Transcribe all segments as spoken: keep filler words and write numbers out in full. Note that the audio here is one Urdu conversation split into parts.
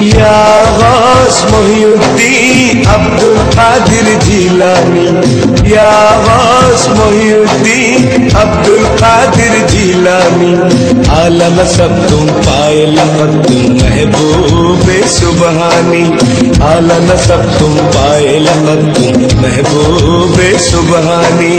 يا غوث محي الدين عبد القادر جيلاني، يا غوث محي الدين عبد القادر جيلاني، عالم سب تم پائے لقب تم محبوب سبحانی، عالم سب تم پائے لقب تم محبوب سبحانی.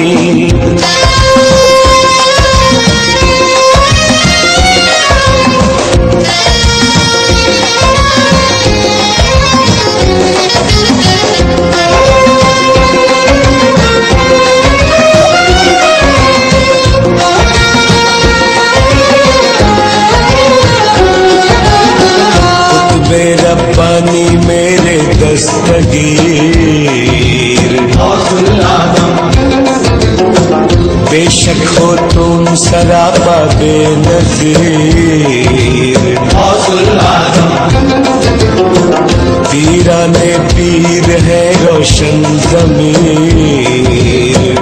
میرا پانی میرے دستگیر بے شک ہو تم سراپا بے نظیر پیران پیر ہے روشن ضمیر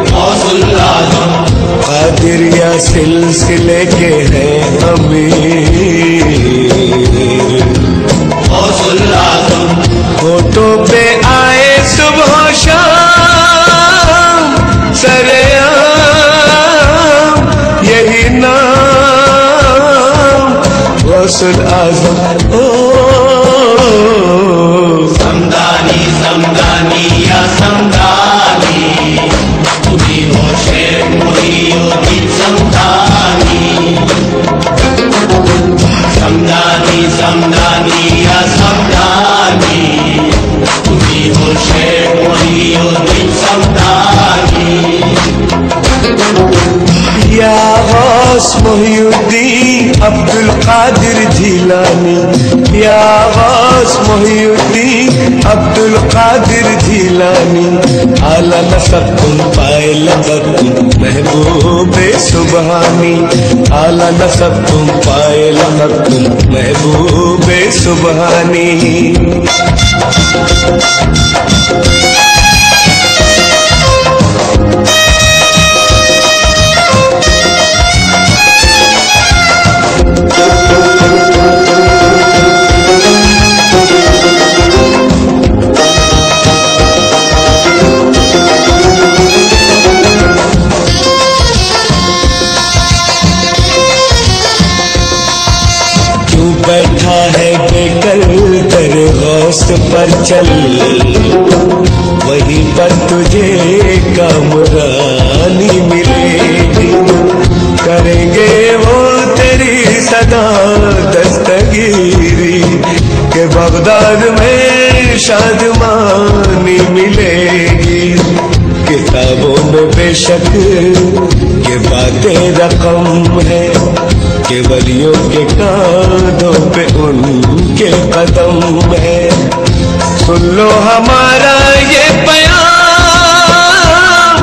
قادر یا سلسلے کے ہیں امیر. ہوٹوں پہ آئے صبح و شام سرعام یہی نام غوث اعظم. سمدانی سمدانی یا سمدانی تمہیں ہو شیخ محی الدین سمدانی، سمدانی سمدانی یا سمدانی تمہیں ہو شیخ محی الدین سمدانی. یا غوث محی الدین عبد القادر جیلانی، یا غوث محی الدین عبد القادر جیلانی، عالم سب تم پائے لقب محبوب سبحانی، عالم سب تم پائے لقب محبوب سبحانی. بیٹھا ہے بیکر در غوث پر چل وہیں پر تجھے کامرانی ملے گی، کریں گے وہ تیری صدا دستگیری کہ بغداد میں شادمانی ملے گی. کتابوں میں بے شک یہ باتیں رقم ہے کہ ولیوں کے کاندھوں پہ ان کے قدم ہے. سن لو ہمارا یہ بیان،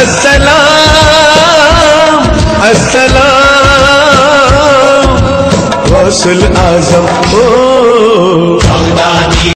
السلام السلام غوث اعظم.